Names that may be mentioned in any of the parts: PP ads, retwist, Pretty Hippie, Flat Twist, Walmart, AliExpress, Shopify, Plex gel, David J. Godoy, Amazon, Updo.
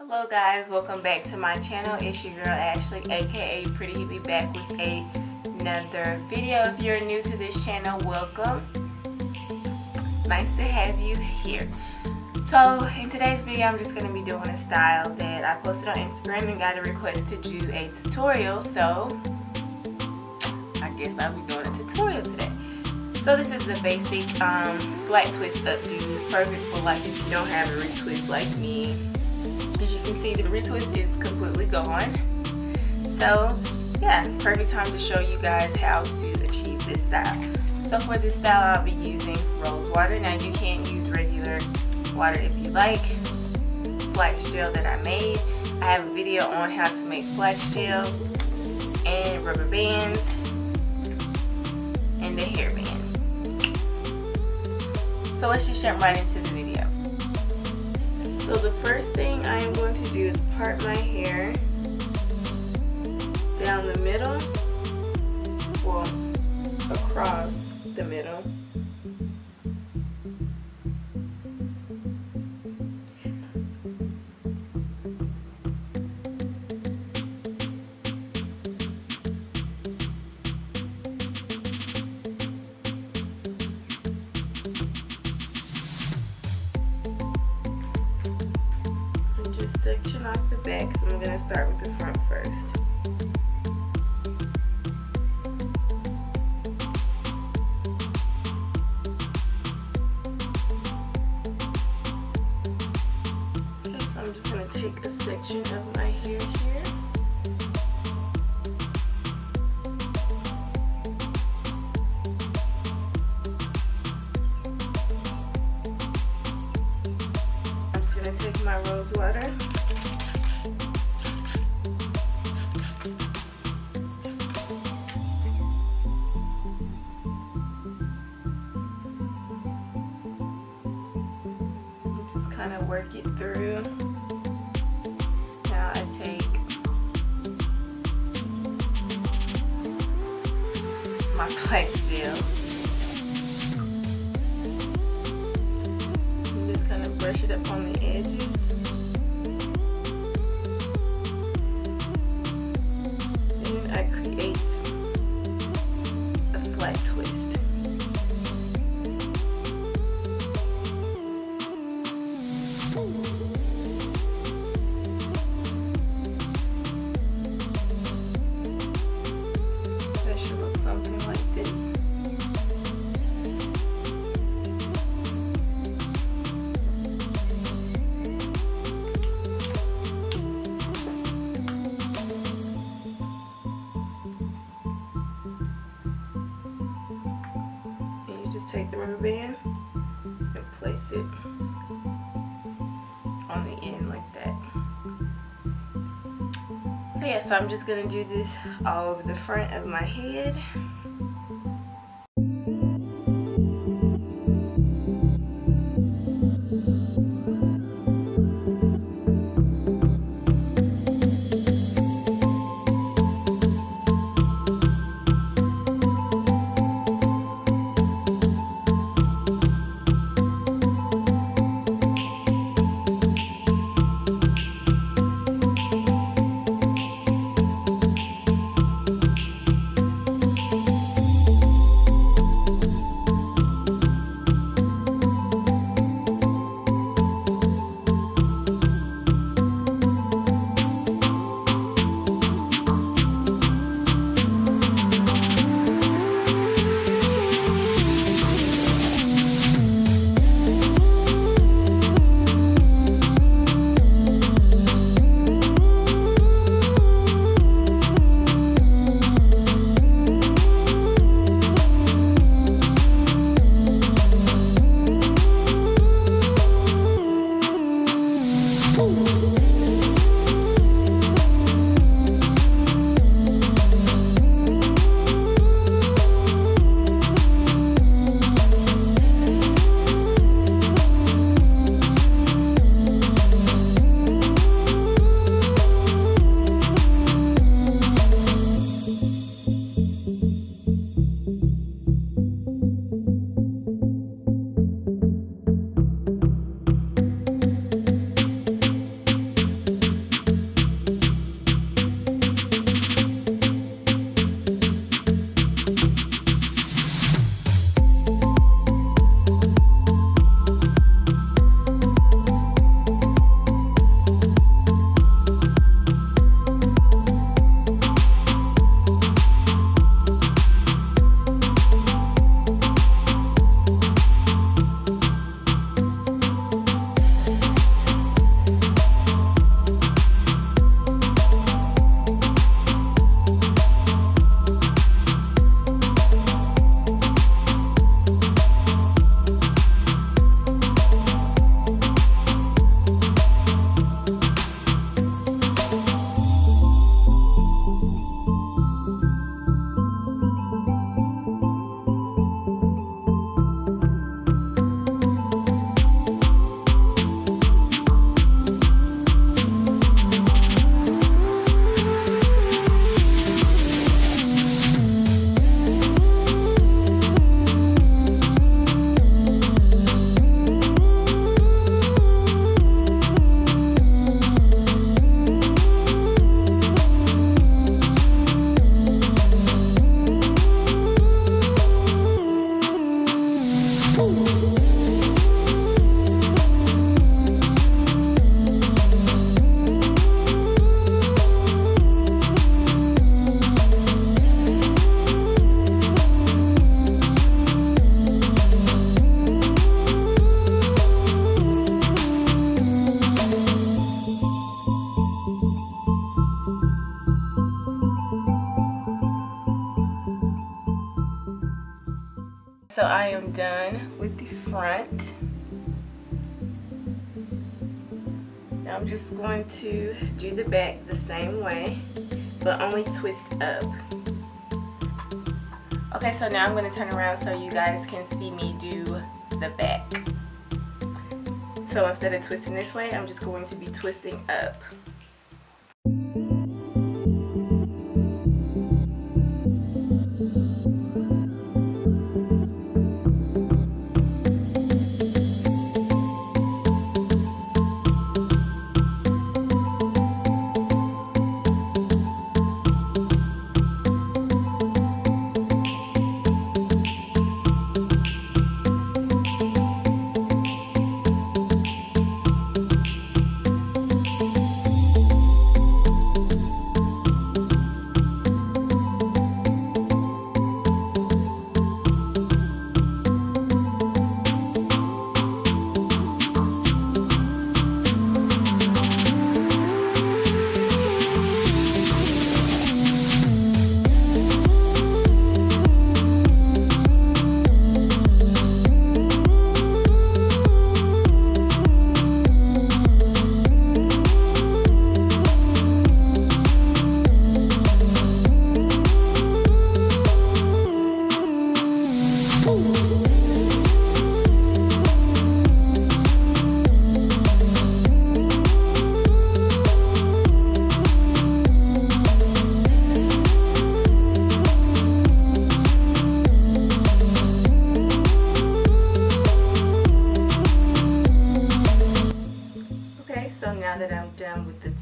Hello guys, welcome back to my channel. It's your girl Ashley, aka Pretty Hippie, back with another video. If you're new to this channel, welcome. Nice to have you here. So in today's video, I'm just going to be doing a style that I posted on Instagram and got a request to do a tutorial. So I guess I'll be doing a tutorial today. So this is a basic flat twist updo. It's perfect for like if you don't have a retwist like me. As you can see, the retwist is completely gone. So yeah, perfect time to show you guys how to achieve this style. So for this style, I'll be using rose water. Now you can use regular water if you like. Plex gel that I made. I have a video on how to make Plex gel and rubber bands and the hairband. So let's just jump right into the video. So the first thing I am going to do is part my hair down the middle, well, across the middle. Section off the back, so I'm going to start with the front first. Okay, so I'm just going to take a section of my hair here. I'm just going to take my rose water. Kind of work it through. Now I take my Plex gel. I'm just gonna brush it up on the edges. Then I create a flat twist. Take the rubber band and place it on the end like that. So yeah, so I'm just going to do this all over the front of my head. So I am done with the front. Now I'm just going to do the back the same way, but only twist up. Okay, so now I'm going to turn around so you guys can see me do the back. So instead of twisting this way, I'm just going to be twisting up.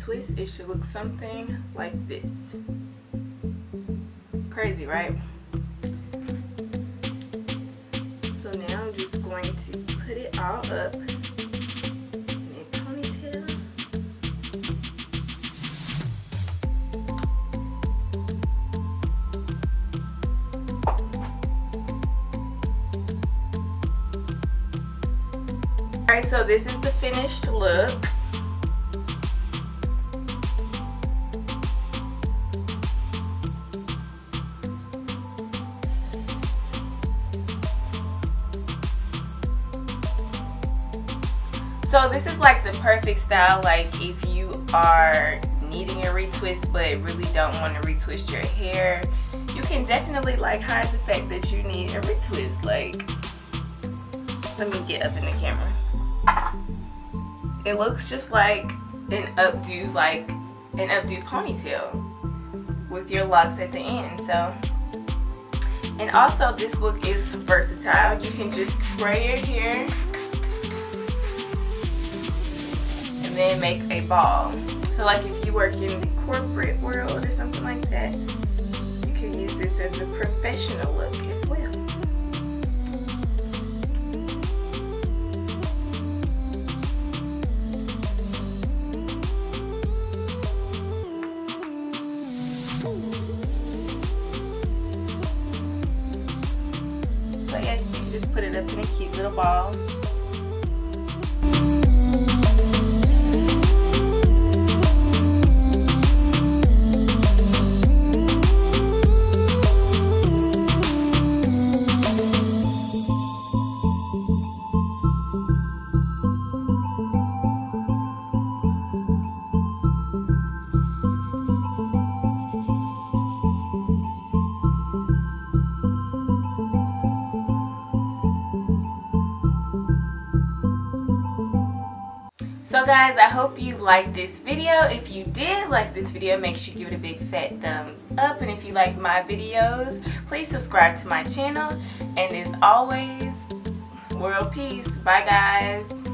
Twist, it should look something like this. Crazy, right? So now I'm just going to put it all up in a ponytail. Alright, so this is the finished look. So this is like the perfect style, like if you are needing a retwist but really don't want to retwist your hair, you can definitely like hide the fact that you need a retwist. Like, let me get up in the camera. It looks just like an updo, ponytail with your locks at the end. So, and also this look is versatile. You can just spray your hair, then make a ball. So like if you work in the corporate world or something like that, you can use this as a professional look as well. So yeah, you can just put it up in a cute little ball. So guys, I hope you liked this video. If you did like this video, make sure you give it a big fat thumbs up. And if you like my videos, please subscribe to my channel. And as always, world peace. Bye guys.